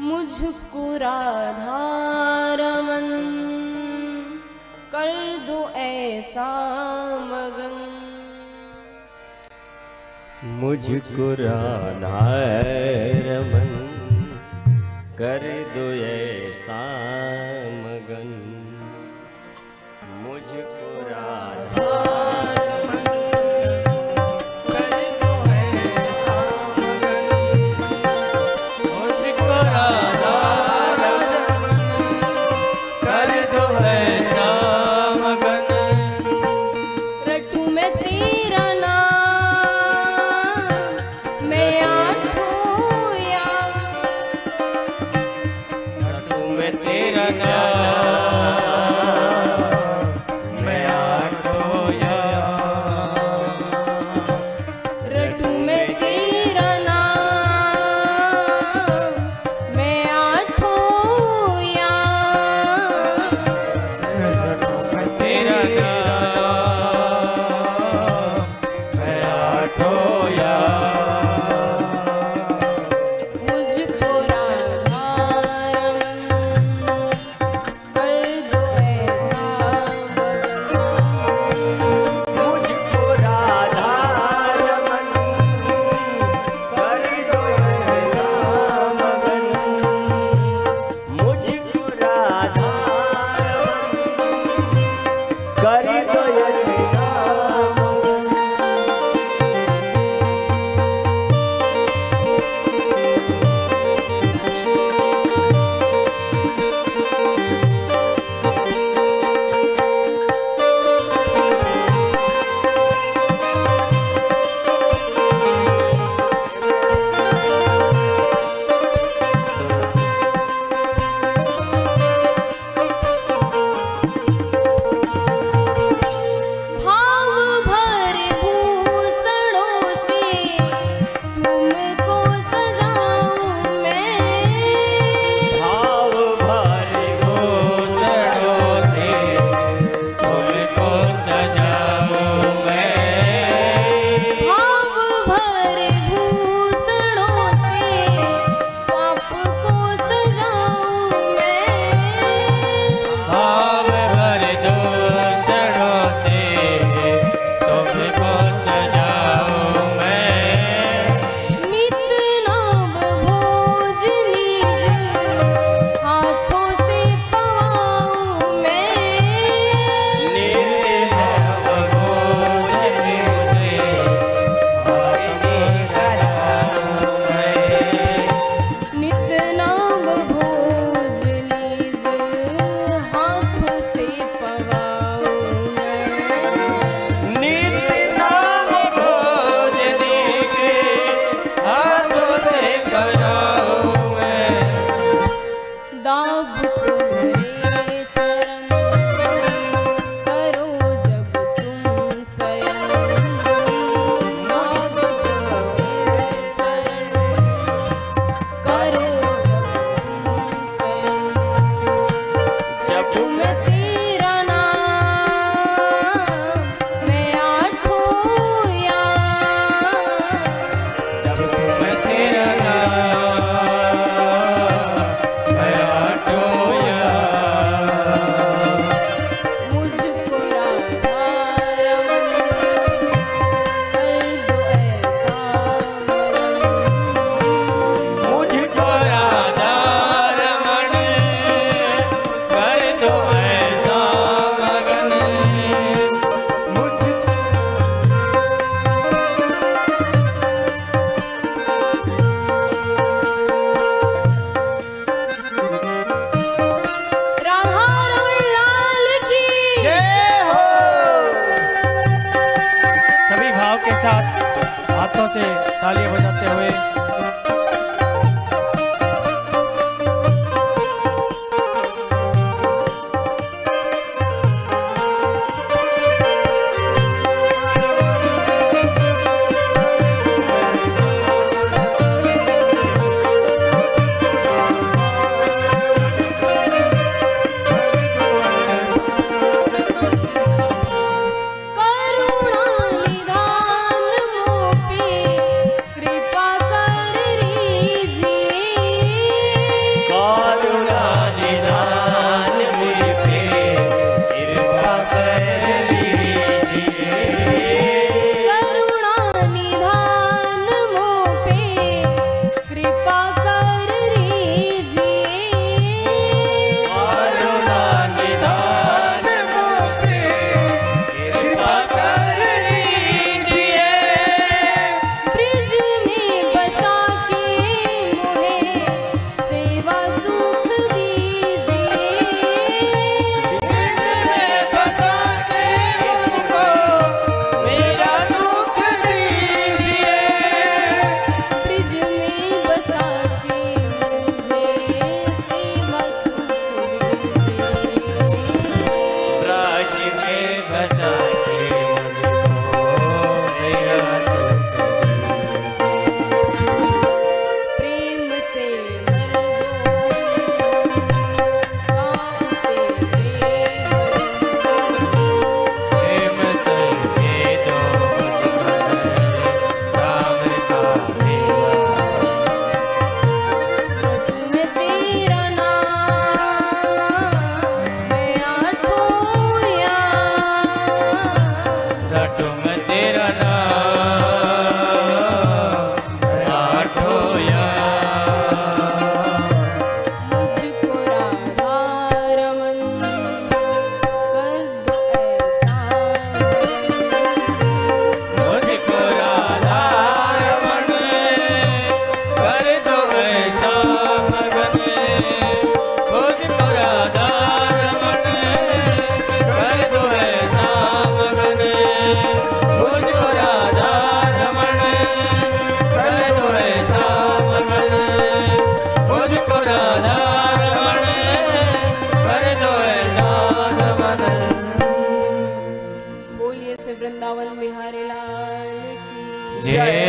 मुझको राधा रमन कर दो ऐसा मगन, मुझको राधा रमन कर दो ऐसा मगन, मुझको राधा करुणा निधान मोपी कृपा वृंदावन बिहारी लाल की जय।